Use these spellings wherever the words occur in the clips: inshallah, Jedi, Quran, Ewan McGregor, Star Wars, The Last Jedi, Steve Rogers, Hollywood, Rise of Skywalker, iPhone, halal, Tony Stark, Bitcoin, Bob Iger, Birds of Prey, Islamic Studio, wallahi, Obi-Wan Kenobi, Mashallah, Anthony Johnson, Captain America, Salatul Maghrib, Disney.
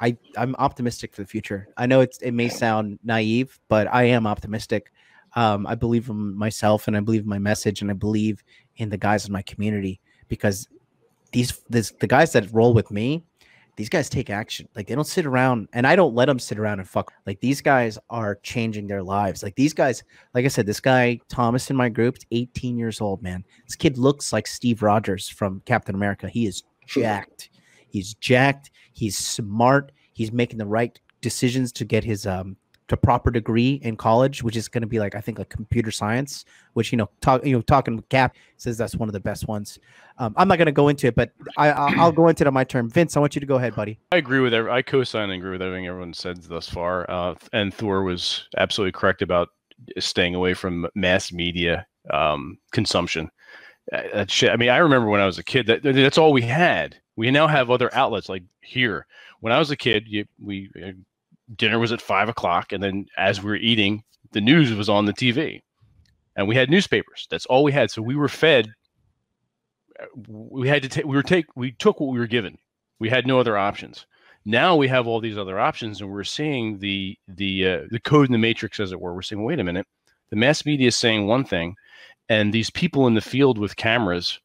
I'm optimistic for the future. I know it may sound naive, but I am optimistic. I believe in myself, and I believe in my message, and I believe in the guys in my community, because the guys that roll with me, these guys take action. Like, they don't sit around, and I don't let them sit around and fuck. Like, these guys are changing their lives. Like, these guys, like I said, this guy Thomas in my group is 18 years old, man. This kid looks like Steve Rogers from Captain America. He is jacked. He's jacked. He's smart. He's making the right decisions to get his to proper degree in college, which is going to be like, I think, like computer science, which, you know, talking with Cap says that's one of the best ones. I'm not going to go into it, but I'll go into it on my term. Vince, I want you to go ahead, buddy. I agree with I co-sign and agree with everything everyone said thus far. And Thor was absolutely correct about staying away from mass media consumption. That shit. I mean, I remember when I was a kid, that's all we had. We now have other outlets like here. When I was a kid, dinner was at 5 o'clock, and then as we were eating, the news was on the TV, and we had newspapers. That's all we had. So we were fed. We had to take. We took what we were given. We had no other options. Now we have all these other options, and we're seeing the code in the matrix, as it were. We're saying, wait a minute, the mass media is saying one thing, and these people in the field with cameras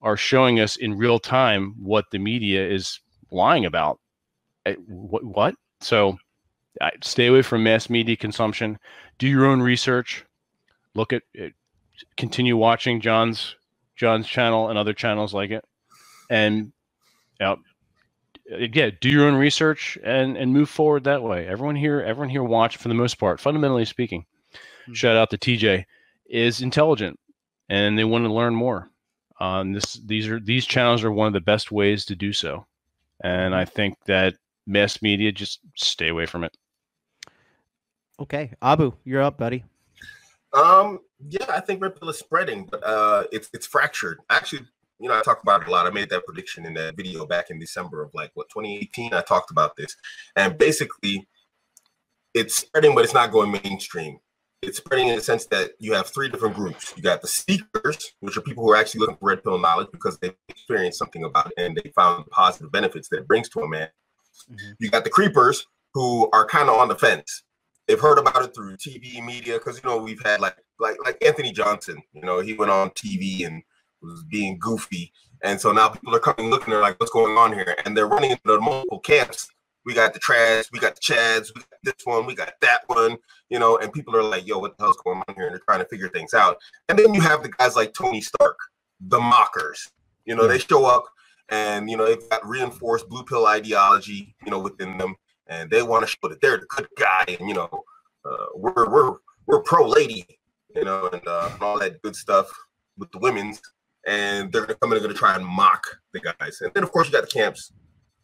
are showing us in real time what the media is lying about. What? So. Stay away from mass media consumption. Do your own research. Look at it. Continue watching John's channel and other channels like it. And yeah, do your own research and move forward that way. Everyone here watched, for the most part, fundamentally speaking. Mm-hmm. Shout out to TJ, is intelligent, and they want to learn more. These channels are one of the best ways to do so. And I think that mass media, just stay away from it. Okay, Abu, you're up, buddy. Yeah, I think red pill is spreading, but it's fractured. Actually, you know, I talk about it a lot. I made that prediction in that video back in December of, like, what, 2018. I talked about this, and basically, it's spreading, but it's not going mainstream. It's spreading in the sense that you have three different groups. You got the seekers, which are people who are actually looking for red pill knowledge because they experienced something about it and they found the positive benefits that it brings to a man. Mm-hmm. You got the creepers, who are kind of on the fence. They've heard about it through TV media, because, you know, we've had like Anthony Johnson. You know, he went on TV and was being goofy, and so now people are coming looking. They're like, "What's going on here?" And they're running into the multiple camps. We got the trash, we got the chads, we got this one, we got that one. You know, and people are like, "Yo, what the hell's going on here?" And they're trying to figure things out. And then you have the guys like Tony Stark, the mockers. You know, they show up. And, you know, they've got reinforced blue pill ideology, you know, within them. And they want to show that they're the good guy. And, you know, we're pro-lady, you know, and all that good stuff with the women's. And they're going to come in and going to try and mock the guys. And then, of course, you got the camps.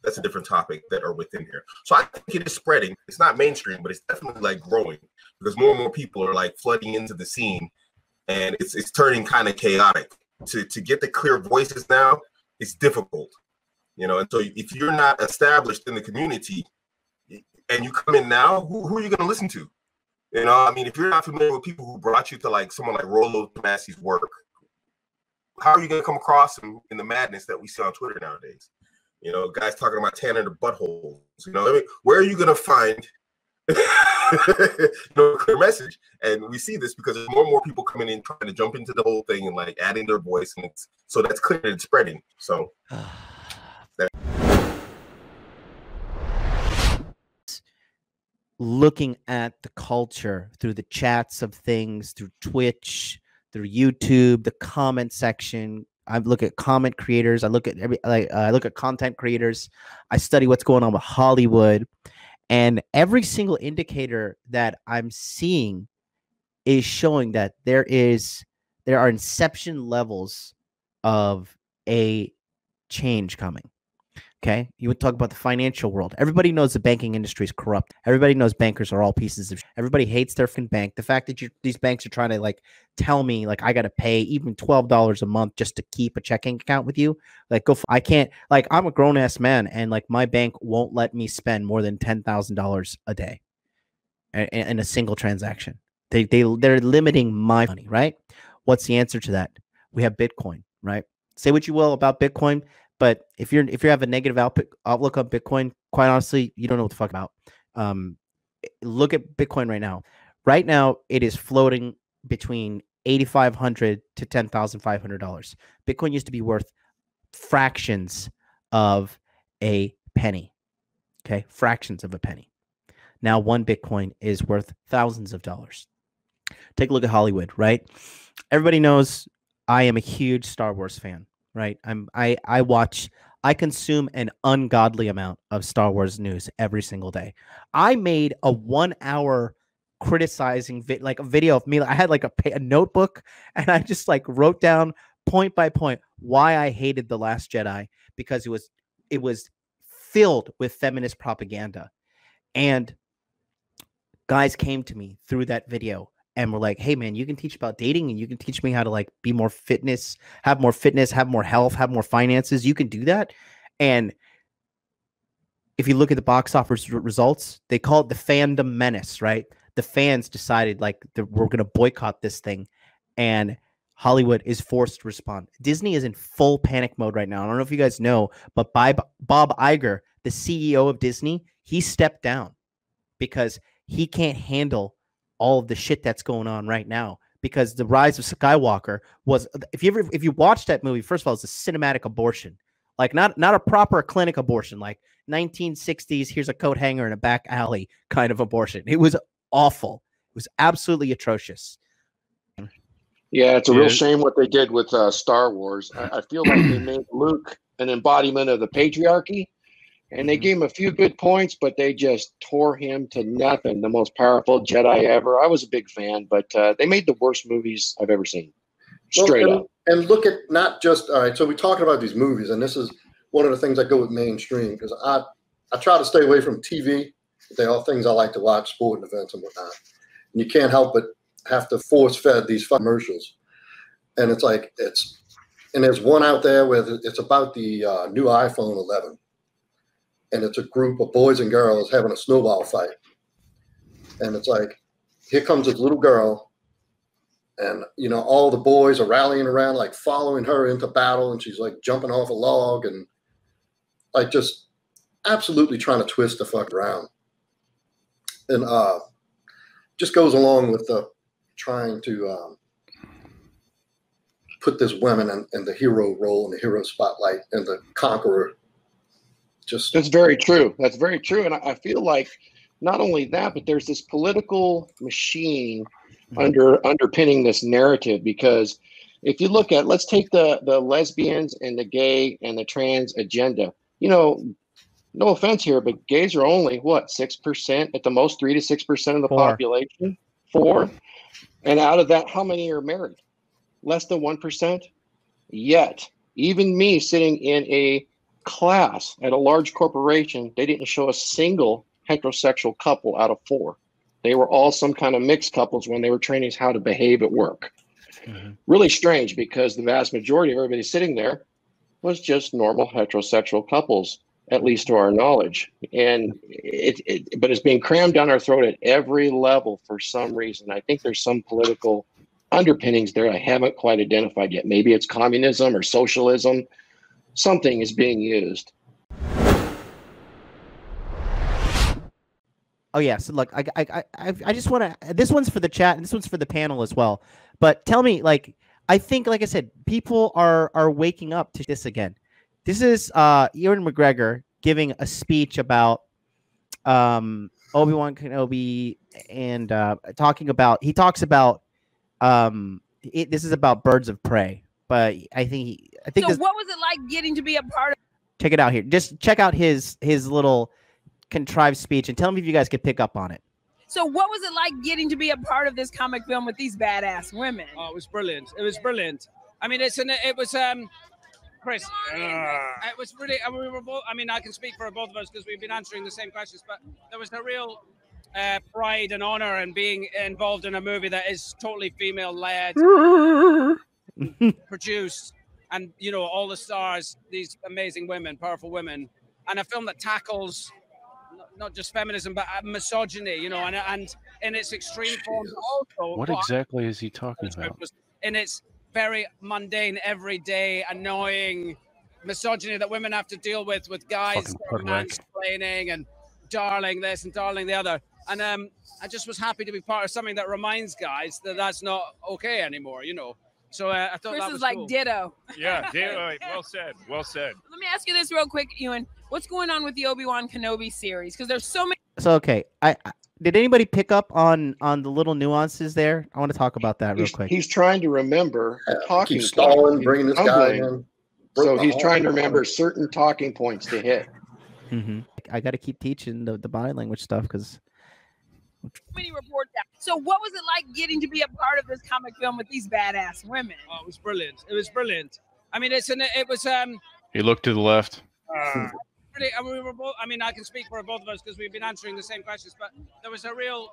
That's a different topic that are within here. So I think it is spreading. It's not mainstream, but it's definitely, like, growing. Because more and more people are, like, flooding into the scene. And it's turning kind of chaotic. To get the clear voices now, it's difficult, you know, and so if you're not established in the community and you come in now, who are you going to listen to? You know, I mean, if you're not familiar with people who brought you to, like, someone like Rollo Tomassi's work, how are you going to come across in the madness that we see on Twitter nowadays? You know, guys talking about tanning their buttholes, you know, I mean, where are you going to find you know, clear message? And we see this because there's more and more people coming in trying to jump into the whole thing and, like, adding their voice, and it's, so that's clear and spreading. So looking at the culture through the chats of things, through Twitch, through YouTube, the comment section. I look at comment creators. I look at I look at content creators. I study what's going on with Hollywood. And every single indicator that I'm seeing is showing that there are inception levels of a change coming. Okay, you would talk about the financial world. Everybody knows the banking industry is corrupt. Everybody knows bankers are all pieces of shit. Everybody hates their fucking bank. The fact that these banks are trying to, like, tell me, like, I got to pay even $12 a month just to keep a checking account with you. Like, I can't, like, I'm a grown ass man, and, like, my bank won't let me spend more than $10,000 a day in a single transaction. They're limiting my money, right? What's the answer to that? We have Bitcoin, right? Say what you will about Bitcoin, But if you have a negative outlook on Bitcoin, quite honestly, you don't know what the fuck about. Look at Bitcoin right now. Right now, it is floating between $8,500 to $10,500. Bitcoin used to be worth fractions of a penny. Okay, fractions of a penny. Now one Bitcoin is worth thousands of dollars. Take a look at Hollywood, right? Everybody knows I am a huge Star Wars fan, right? I consume an ungodly amount of Star Wars news every single day. I made a 1 hour criticizing video of me. I had like a notebook, and I just like wrote down point by point why I hated The Last Jedi, because it was filled with feminist propaganda. And guys came to me through that video and were like, hey man, you can teach about dating, and you can teach me how to like be more fitness, have more fitness, have more health, have more finances. You can do that. And if you look at the box office results, they call it the fandom menace, right? The fans decided like we're going to boycott this thing, and Hollywood is forced to respond. Disney is in full panic mode right now. I don't know if you guys know, but Bob Iger, the CEO of Disney, he stepped down because he can't handle all of the shit that's going on right now. Because the Rise of Skywalker was, if you watch that movie, first of all, it's a cinematic abortion, like not a proper clinic abortion, like 1960s. Here's a coat hanger in a back alley kind of abortion. It was awful. It was absolutely atrocious. Yeah, it's a real shame what they did with Star Wars. I feel like they made Luke an embodiment of the patriarchy, and they gave him a few good points, but they just tore him to nothing. The most powerful Jedi ever. I was a big fan, but they made the worst movies I've ever seen. Straight up. And look at not just, all right, so we're talking about these movies, and this is one of the things I go with mainstream, because I try to stay away from TV. They are things I like to watch, sport and events and whatnot. And you can't help but have to force fed these commercials. And it's like, and there's one out there where it's about the new iPhone 11. And it's a group of boys and girls having a snowball fight. And it's like, here comes this little girl. And, you know, all the boys are rallying around, like following her into battle. And she's like jumping off a log and like just absolutely trying to twist the fuck around. And just goes along with the trying to put this woman in the hero role, in the hero spotlight, and the conqueror. Just that's very true. That's very true. And I feel like not only that, but there's this political machine underpinning this narrative. Because if you look at, let's take the lesbians and the gay and the trans agenda, you know. No offense here, but gays are only, what, 6%? At the most, 3 to 6% of the population? 4? And out of that, how many are married? Less than 1%? Yet, even me sitting in a class at a large corporation, they didn't show a single heterosexual couple out of 4. They were all some kind of mixed couples when they were training how to behave at work. Mm-hmm. Really strange, because the vast majority of everybody sitting there was just normal heterosexual couples, at least to our knowledge. And but it's being crammed down our throat at every level for some reason. I think there's some political underpinnings there I haven't quite identified yet. Maybe it's communism or socialism. Something is being used. Oh yeah, so look, I just want to, this one's for the chat and this one's for the panel as well. But tell me, like, I think, like I said, people are waking up to this again. This is Ewan McGregor giving a speech about Obi-Wan Kenobi, and this is about Birds of Prey, but I think. So this, what was it like getting to be a part of? Check it out here. Just check out his little contrived speech, and tell me if you guys could pick up on it. So what was it like getting to be a part of this comic film with these badass women? Oh, it was brilliant. It was brilliant. I mean, it was. Chris, it was really. We were both, I mean, I can speak for both of us because we've been answering the same questions. But there was a real pride and honor in being involved in a movie that is totally female-led, produced, and you know, all the stars, these amazing women, powerful women, and a film that tackles not just feminism but misogyny, you know, and in its extreme forms also. What exactly is he talking about? In its very mundane, everyday, annoying misogyny that women have to deal with guys mansplaining and darling this and darling the other. And I just was happy to be part of something that reminds guys that that's not okay anymore, you know. So I thought that was like cool. Ditto. Yeah, ditto. Well said. Well said. Let me ask you this real quick, Ewan. What's going on with the Obi-Wan Kenobi series? Because there's so many. So okay, I did anybody pick up on the little nuances there? I want to talk about that real quick. He's trying to remember talking. Keep stalling, bringing this guy in. So he's trying to remember certain talking points to hit. Mm-hmm. I got to keep teaching the body language stuff because. Many reports out. So what was it like getting to be a part of this comic film with these badass women? Oh, it was brilliant. It was brilliant. I mean, it was. He looked to the left. We were both. I mean, I can speak for both of us because we've been answering the same questions. But there was a real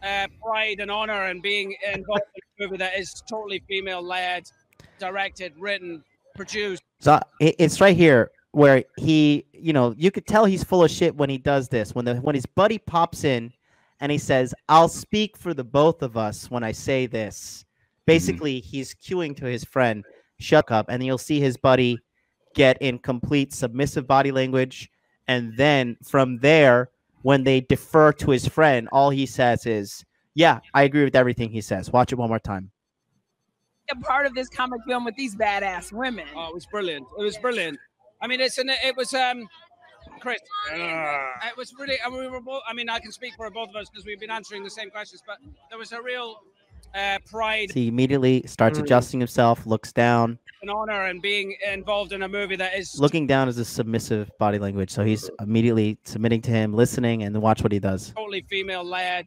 pride and honor in being involved in a movie that is totally female-led, directed, written, produced. So it's right here where he, you know, you could tell he's full of shit when he does this. When his buddy pops in. And he says, I'll speak for the both of us when I say this. Basically, he's cueing to his friend, shut up. And you'll see his buddy get in complete submissive body language. And then from there, when they defer to his friend, all he says is, yeah, I agree with everything he says. Watch it one more time. A part of this comic film with these badass women. Oh, it was brilliant. It was brilliant. I mean, Chris, it was really, and we were both, I mean, I can speak for both of us because we've been answering the same questions, but there was a real pride. He immediately starts adjusting himself, looks down. An honor in being involved in a movie that is. Looking down is a submissive body language. So he's immediately submitting to him, listening, and watch what he does. Totally female-led,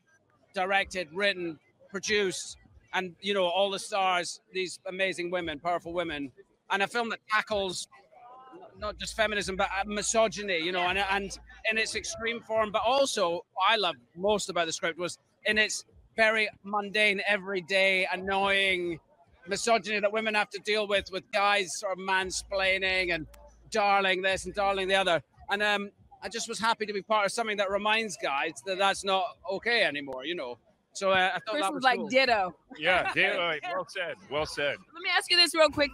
directed, written, produced, and, you know, all the stars, these amazing women, powerful women, and a film that tackles not just feminism, but misogyny, you know, and in its extreme form. But also, what I loved most about the script was in its very mundane, everyday, annoying misogyny that women have to deal with guys sort of mansplaining and darling this and darling the other. And I just was happy to be part of something that reminds guys that that's not okay anymore, you know. So I thought that was like cool. Ditto. Yeah, ditto. Well said. Well said. Let me ask you this real quick.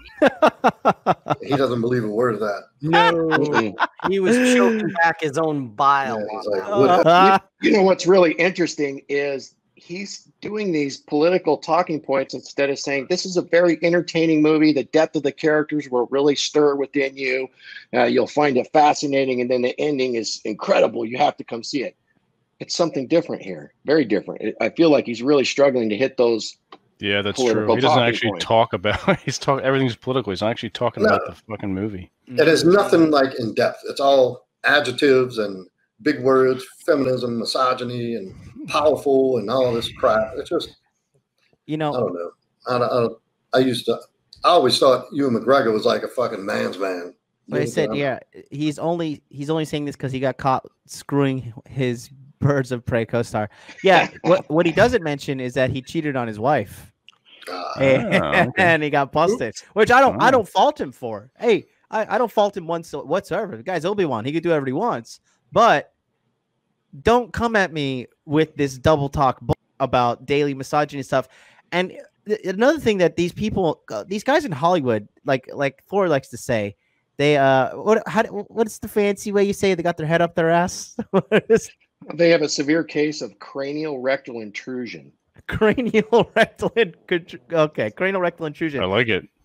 He doesn't believe a word of that. No, he was choking back his own bile. Yeah, like, you know what's really interesting is he's doing these political talking points instead of saying this is a very entertaining movie. The depth of the characters will really stir within you. You'll find it fascinating, and then the ending is incredible. You have to come see it. It's something different here. Very different. I feel like he's really struggling to hit those. Yeah, that's true. He doesn't actually talk about. He's talking. Everything's political. He's not actually talking about the fucking movie. It is nothing like in depth. It's all adjectives and big words, feminism, misogyny, and powerful, and all this crap. It's just, you know, I don't know. I always thought Ewan McGregor was like a fucking man's man. But I said, yeah, he's only saying this because he got caught screwing his. Birds of Prey co-star. Yeah, what he doesn't mention is that he cheated on his wife, and he got busted. Which I don't fault him for. Hey, I don't fault him whatsoever. The guy's Obi-Wan; he could do whatever he wants. But don't come at me with this double talk about daily misogyny stuff. And another thing that these people, these guys in Hollywood, like Thor likes to say. They what's the fancy way you say it? They got their head up their ass? They have a severe case of cranial rectal intrusion. Cranial rectal intrusion. Okay, cranial rectal intrusion. I like it.